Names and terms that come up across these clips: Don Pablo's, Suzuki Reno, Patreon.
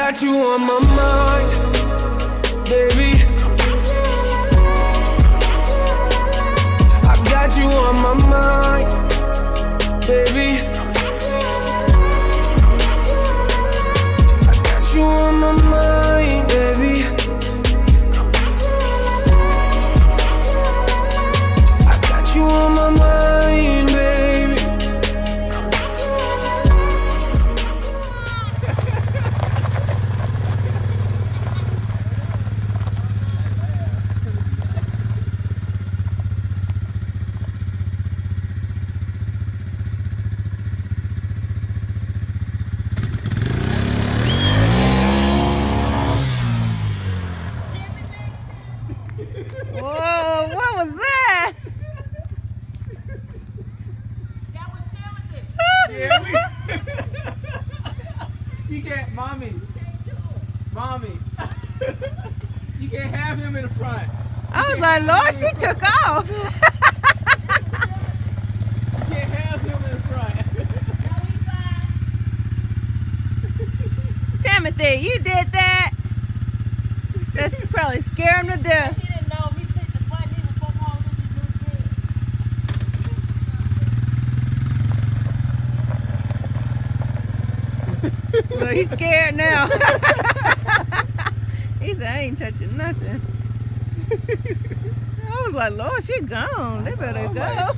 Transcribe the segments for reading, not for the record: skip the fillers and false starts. got you on my mind, baby. I got you on my mind, baby. I got you on my mind, baby. I got you on my mind, baby. Whoa, what was that? That was sandwiches. You can't, mommy. Mommy. You can't have him in the front. I was like, Lord, she took off. You can't have him in the front. Timothy, you did that. That's probably scared him to death. Look, he's scared now. He said, I ain't touching nothing. I was like, Lord, she gone. They better go. Like...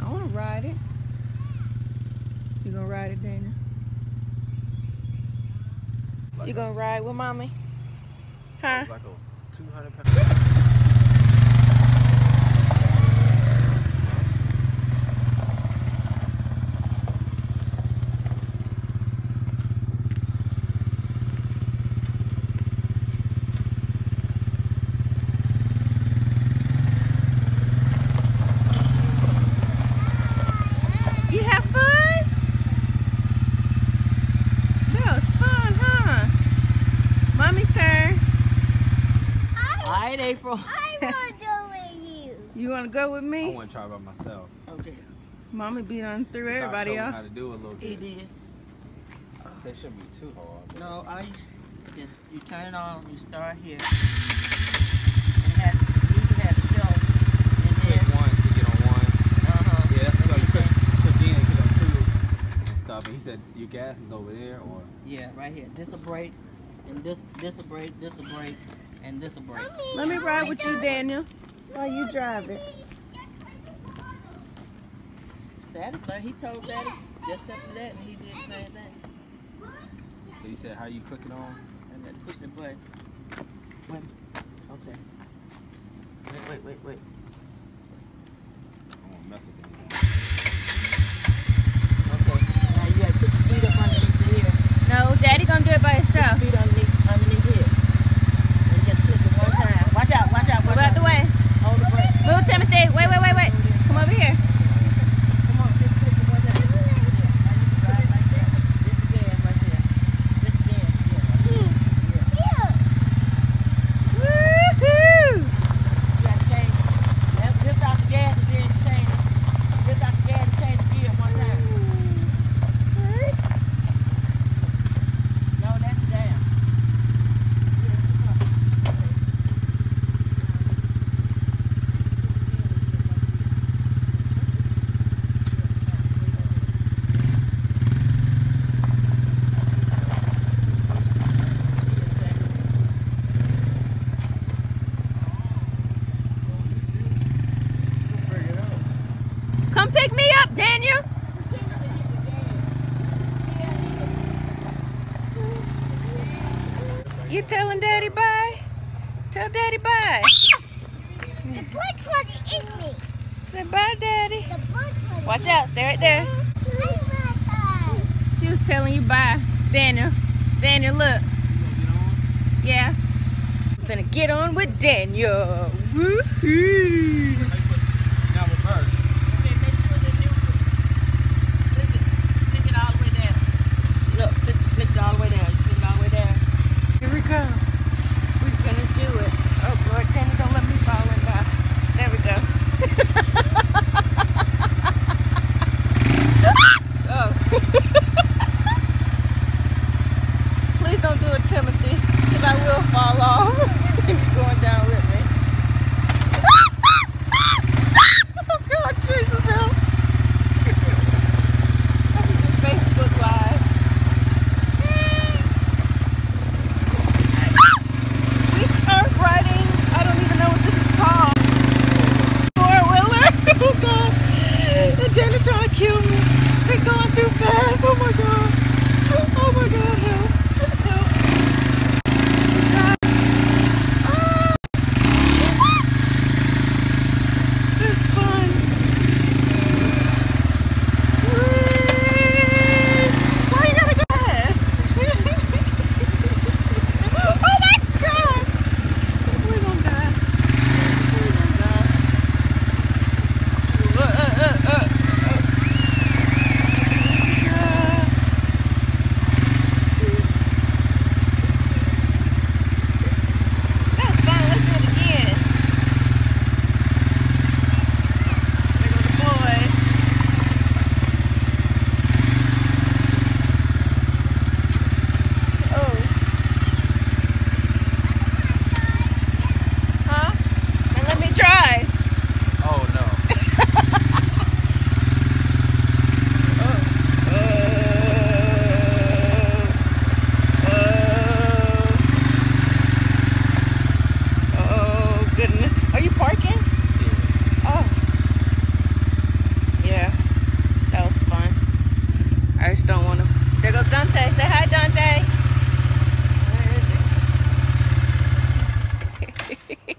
I want to ride it. You going to ride it, Dana? Like you going to ride with mommy? Huh? Like a 200 pounds. April. I want to go with you. You want to go with me? I want to try by myself. Okay. Mommy beat on through everybody else. How to do a little bit. He did. That shouldn't be too hard. No, I just you turn it on. You start here. It has you can have a shelf in there. One to get on one. Yeah. So you put Gina get on two. Stop. He said your gas is over there or. Yeah, right here. This a brake, and this a brake, this a brake. And this will break. Let me ride with you, Daniel, while you drive it. That is like he told that just after that, and he did the same thing. So you said, how you click it on? And then push the button. Wait. Okay. Wait. I won't mess with anything. Okay. Now you gotta put your feet up underneath here. No, Daddy gonna do it by himself. Put your feet underneath here. Pick me up, Daniel. You telling Daddy bye? Tell Daddy bye. The boy tried to eat me. Say bye, Daddy. Watch out, stay right there. She was telling you bye, Daniel. Daniel, look. Yeah. I'm gonna get on with Daniel. Woohoo! Now with her. just don't want to. There goes Dante. Say hi, Dante. Where is it?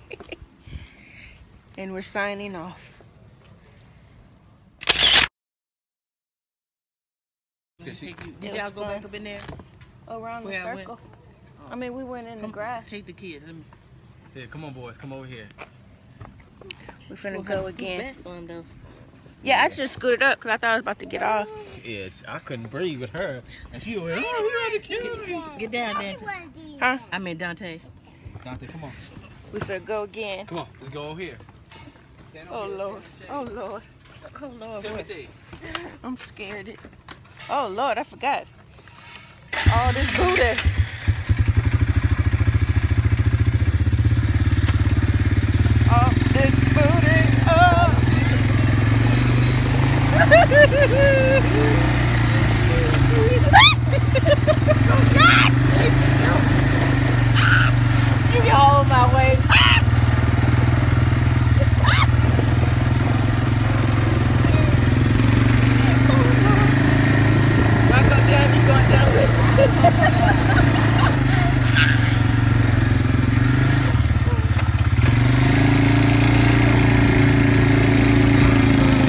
And we're signing off. Did y'all go back up in there? Around the circle. I mean, we went in the grass. Take the kids. Let me. Yeah, come on, boys. Come over here. We're finna go again. Yeah, I should have scooted up because I thought I was about to get off. Yeah, I couldn't breathe with her. And she went, oh, we had to kill me. Get down, Dante. Huh? I mean, Dante. Dante, come on. We finna go again. Come on, let's go over here. Oh, Lord. Oh, Lord. Oh, Lord. I'm scared. Oh, Lord, I forgot. All this booty. You can hold my weight. Back up down, you going down with.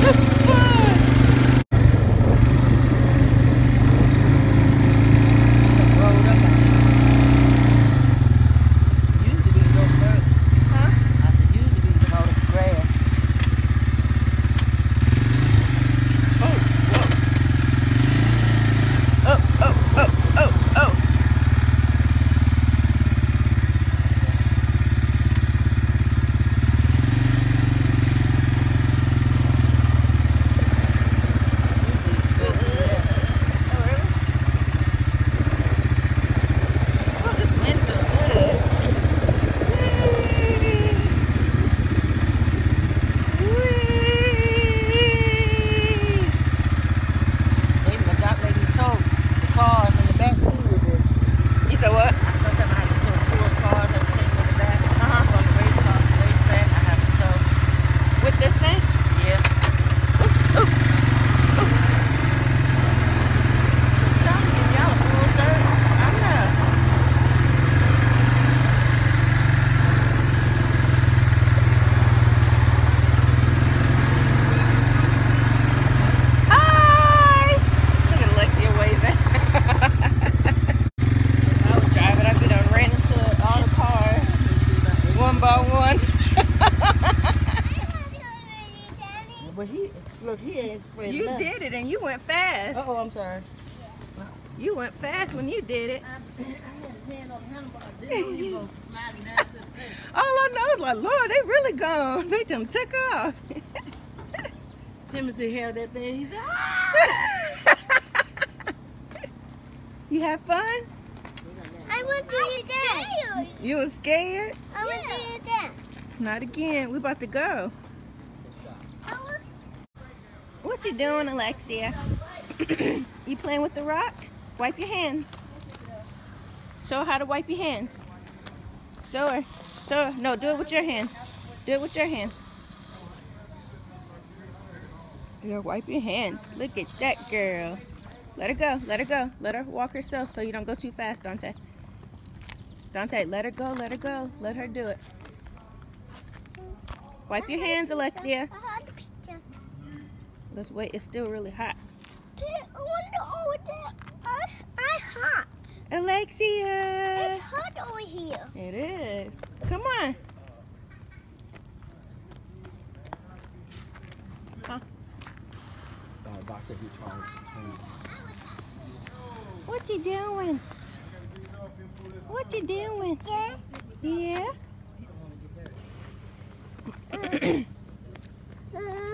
This is fun. Oh, I'm sorry. Yeah. You went fast when you did it. All I know is like, Lord, they really gone. They done took off. Timothy held that thing. He said, ah! You had fun? I went to your dance. You were scared? I went to your dance. Not again. We about to go. What you doing, Alexia? You playing with the rocks? Wipe your hands. Show her how to wipe your hands. Show her. Show her. No, do it with your hands. Do it with your hands. Girl, wipe your hands. Look at that girl. Let her go. Let her go. Let her walk herself so you don't go too fast, Dante. Dante, let her go. Let her go. Let her do it. Wipe your hands, Alexia. Let's wait. It's still really hot. I'm hot. Alexia. It's hot over here. It is. Come on. Huh? What you doing? What you doing? Yeah. Yeah.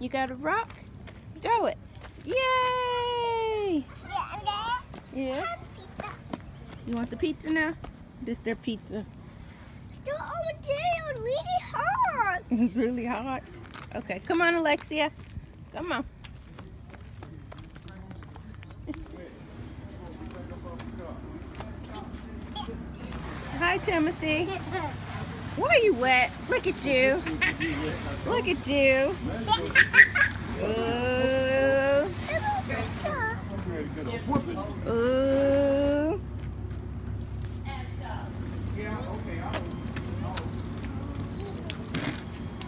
You got a rock? Throw it. Yay! Yeah. You want the pizza now? This is their pizza. It's really hot. It's really hot. Okay, come on, Alexia. Come on. Hi, Timothy. Boy, you wet. Look at you. Look at you. Ooh. Ooh. Yeah, okay.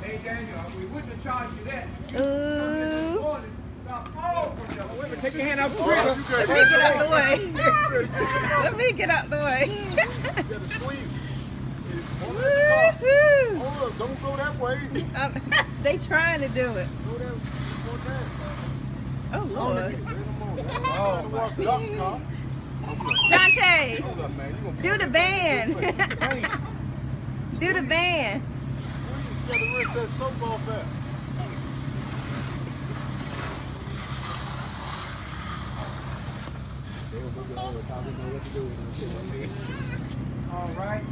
Hey, Daniel, we wouldn't have charged you that. Ooh. Take your hand out the way. Let me get out the way. Let me get out the way. You gotta squeeze. Hold up, don't go that way. They trying to do it. Go that way. Oh, Lord. Oh, my God. Dante, do the band. Do the band. Yeah, the word says softball bat. Alright.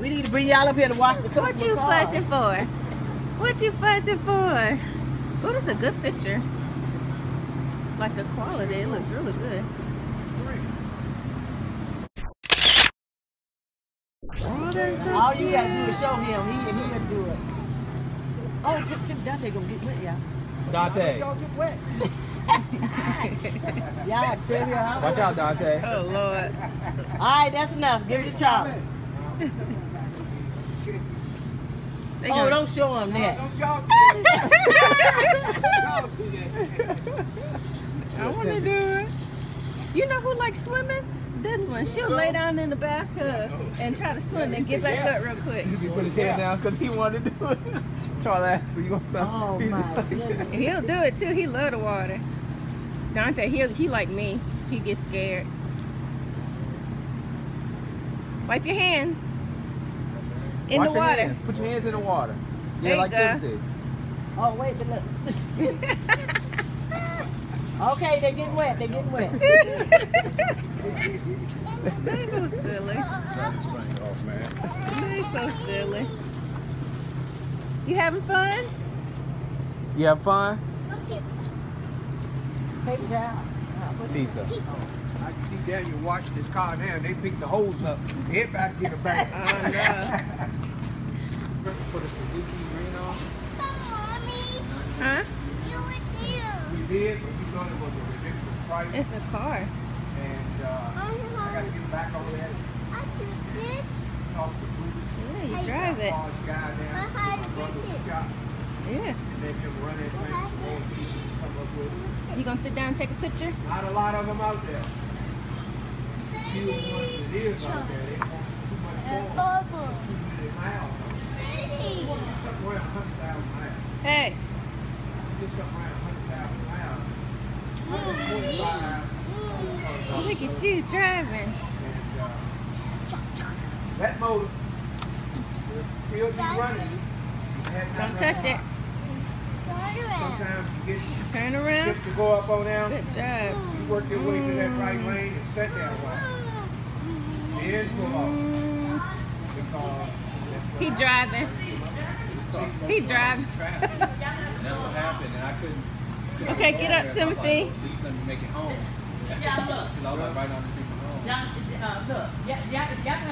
We need to bring y'all up here to watch the cook. What you fussing for? What you fussing for? Oh, that's a good picture. Like the quality, it looks really good. All you gotta do is show him. He'll do it. Oh, Dante gonna get wet, y'all. Dante. Y'all get wet. Y'all tell me how. Watch out, Dante. Oh, Lord. All right, that's enough. Give it a chop. Oh, don't show him that. I want to do it. You know who likes swimming? This one. She'll lay down in the bathtub and try to swim and get back up real quick. You put his hand down because he wanted to do it. Charlie, you want something? Oh, my. He'll do it too. He loves the water. Dante, he like me. He gets scared. Wipe your hands in the water. Put your hands in the water. Yeah, there you like this. Oh, wait, but look. Okay, they're getting wet. They're getting wet. They're so silly. They're so silly. You having fun? You have fun? Take it out. Pizza. I can see Daniel watching this car now. They picked the hose up. Head back in the back. Oh, no. For the Suzuki Reno. Huh? We did, but we thought it was a ridiculous price. It's a car. And I got to get back over there. I just did. Talk to Bruce. Yeah, you drive it. Yeah. And they can run it. You going to sit down and take a picture? Not a lot of them out there. Few ones it is out there. They want too much water. 2 minute mile. Somewhere around 100,000 miles. Hey. Just somewhere around 100,000 miles. Look at you driving. That motor still be running. Don't touch it. Sometimes you get turn around. Just to go up or down. Good job. You work your way to that right lane and set that way. Then pull off. He driving. He driving. That's what happened, and I couldn't. Okay, get up, Timothy. Please let me make it home. Yeah, look. Y'all don't have to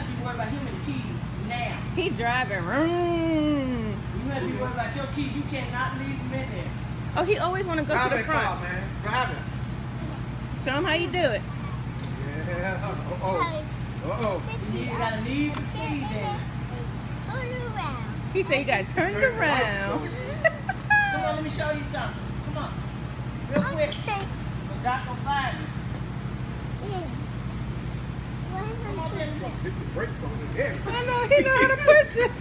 be worried about him and the keys now. He driving. You have to be worried about your keys. You cannot leave him in there. Oh, he always want to go to the front. Car, man. Drive it. Show him how you do it. Yeah. Uh-oh. Uh-oh. You got to leave the keys there. Turn around. He said you got to turn around. Come on, let me show you something. Come on, real quick. Doc will find you. Come on, hit the brakes on his head. I know, he know how to push it.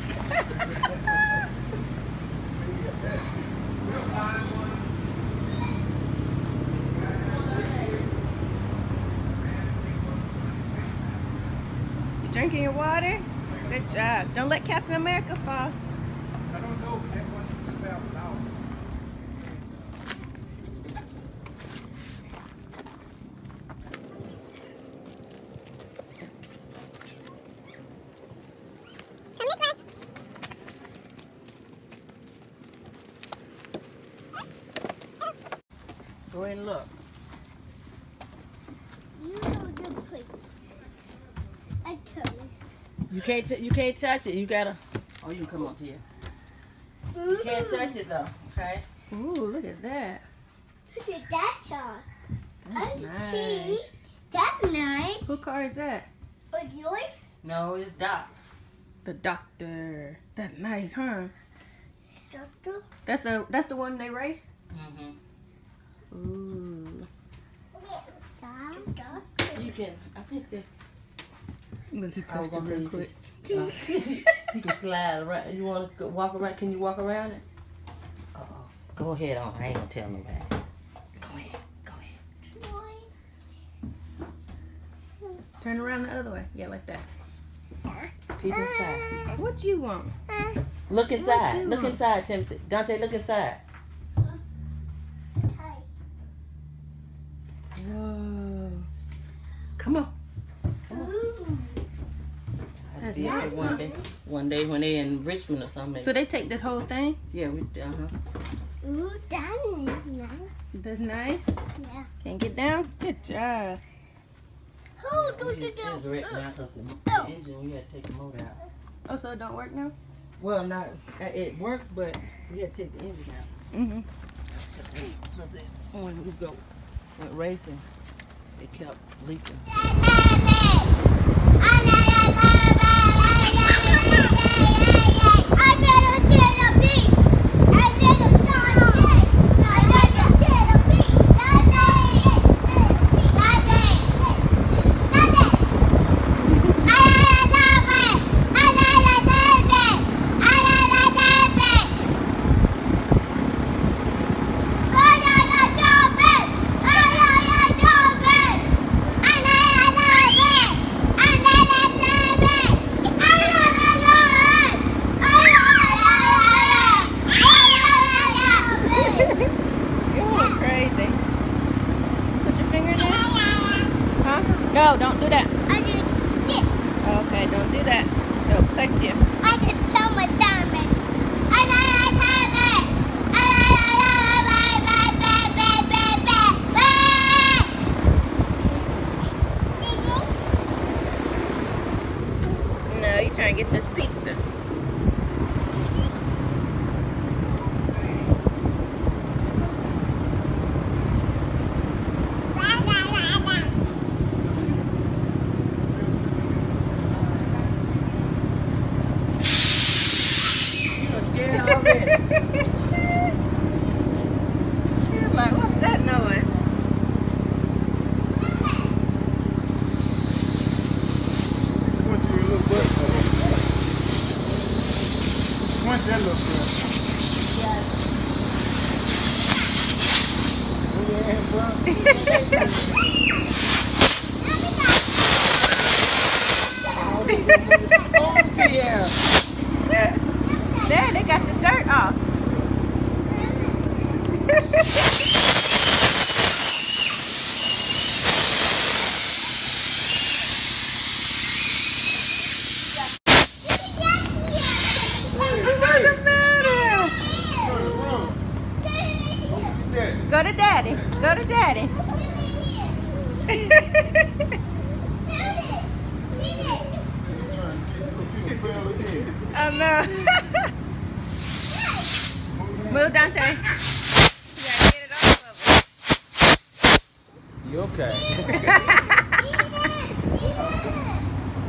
You drinking your water? Good job. Don't let Captain America fall. I don't know, but that wasn't $2,000. Go ahead and look. You know the place. I tell you. You can't touch it. You gotta. Or you can come up here. You can't touch it though, okay? Ooh, look at that. Look at that jar. That's nice. That's nice. Who car is that? It's yours? No, it's Doc. The doctor. That's nice, huh? Doctor? That's the one they race? Mm-hmm. Ooh. Doctor. You can, I think that. Look, he touched it real quick. You can slide right. You want to walk around? Can you walk around it? Uh-oh. Go ahead on. I ain't going to tell nobody. Go ahead. Go ahead. Turn around the other way. Yeah, like that. Peep inside. What you want? Look inside. Look inside, Timothy. Dante, look inside. Whoa. Come on. Yeah, one day when they in Richmond or something. So they take this whole thing? Yeah, we Ooh, that's nice. Yeah. Can't get down? Good job. Oh, don't get down. The engine, we had to take the motor out. Oh, so it don't work now? Well, not it worked, but we had to take the engine out. Mm-hmm. Because when we went racing, it kept leaking. No, don't do that. I did this. Okay, don't do that. They'll cut you. I did so much time. No, you're trying to get this pizza. That looks good. Yes. Yeah. There, they got the dirt off. Go to daddy. Go to daddy. Oh no. Move, Dante. You gotta get it off of it. You okay?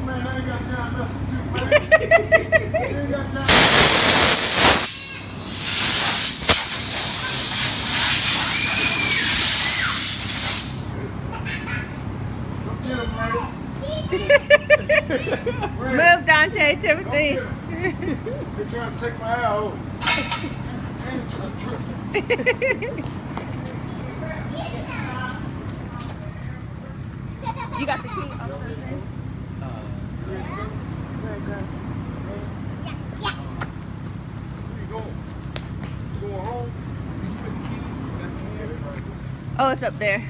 Man, I ain't got time left for you, man. Move, Dante, Timothy. They're trying to take my eye out. You got the key. Oh, it's up there.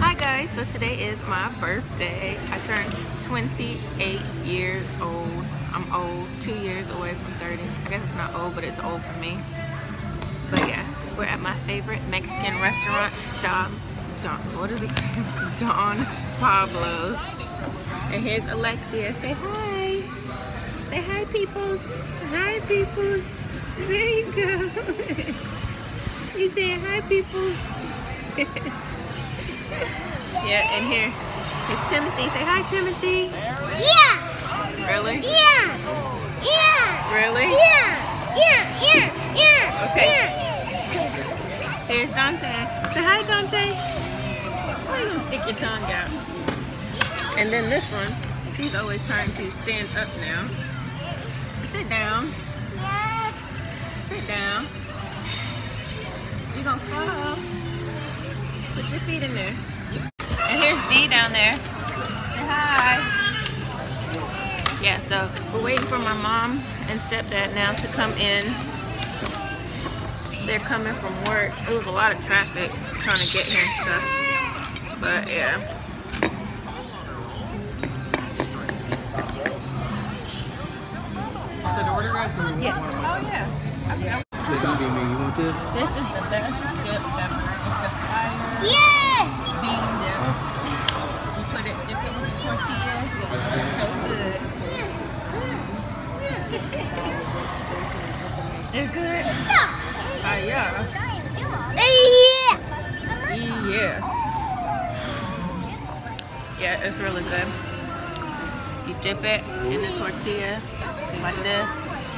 Hi guys, so today is my birthday. I turned 28 years old. I'm old, 2 years away from 30. I guess it's not old, but it's old for me. But yeah, we're at my favorite Mexican restaurant, Don Pablo's. And here's Alexia. Say hi. Say hi, peoples. Hi, peoples. There you go. You say hi, peoples. Yeah, and here. Here's Timothy. Say hi, Timothy. Yeah. Really? Yeah. Yeah. Really? Yeah. Yeah. Yeah. Yeah. Okay. Yeah. Here's Dante. Say hi, Dante. Why are you gonna stick your tongue out? And then this one. She's always trying to stand up now. Sit down. Yeah. Sit down. You're gonna fall. Put your feet in there. And here's Dee down there. Say hi. Yeah, so we're waiting for my mom and stepdad now to come in. They're coming from work. It was a lot of traffic trying to get here and stuff. But yeah. Yes. Oh yeah. You want this? This is the best dip ever. It's the fire bean dip. You put it dipping in tortillas. It's so good. It's good. Yeah. Yeah. Yeah, it's really good. You dip it in the tortilla like this.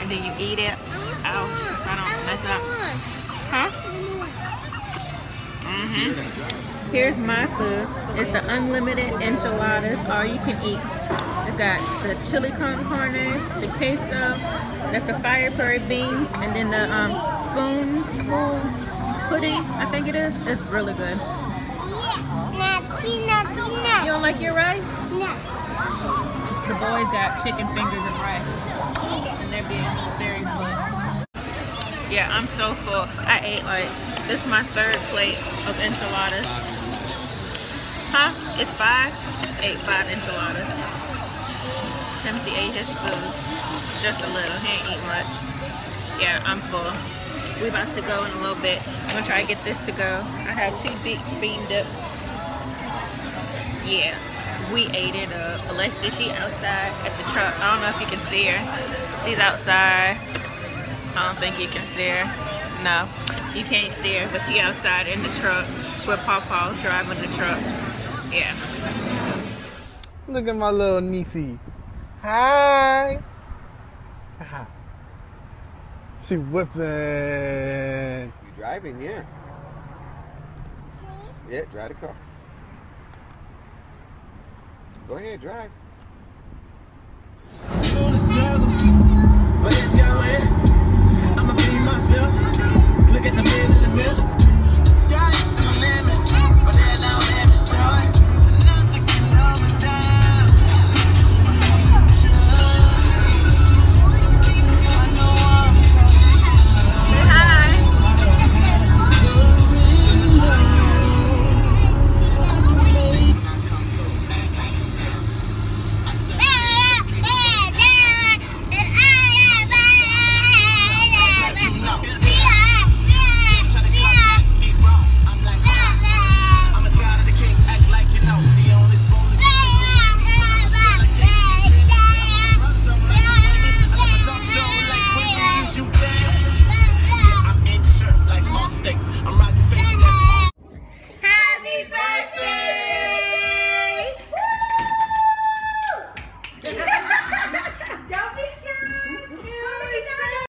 And then you eat it. Ow, I don't mess up. Huh? Mm-hmm. Here's my food. It's the unlimited enchiladas, all you can eat. It's got the chili con carne, the queso, that's the fire prairie beans, and then the spoonful pudding, I think it is. It's really good. You don't like your rice? No. The boys got chicken fingers and rice. Very close. Yeah, I'm so full. I ate like, this is my third plate of enchiladas. Huh? It's five? I ate five enchiladas. Timothy ate his food. Just a little. He ain't eat much. Yeah, I'm full. We about to go in a little bit. I'm gonna try to get this to go. I had two big bean dips. Yeah. We ate it up. Alexia, she outside at the truck. I don't know if you can see her. She's outside. I don't think you can see her. No, you can't see her, but she outside in the truck with Pawpaw driving the truck. Yeah. Look at my little niecey. Hi. She whipping. You driving, yeah. Yeah, drive the car. Go ahead, drive.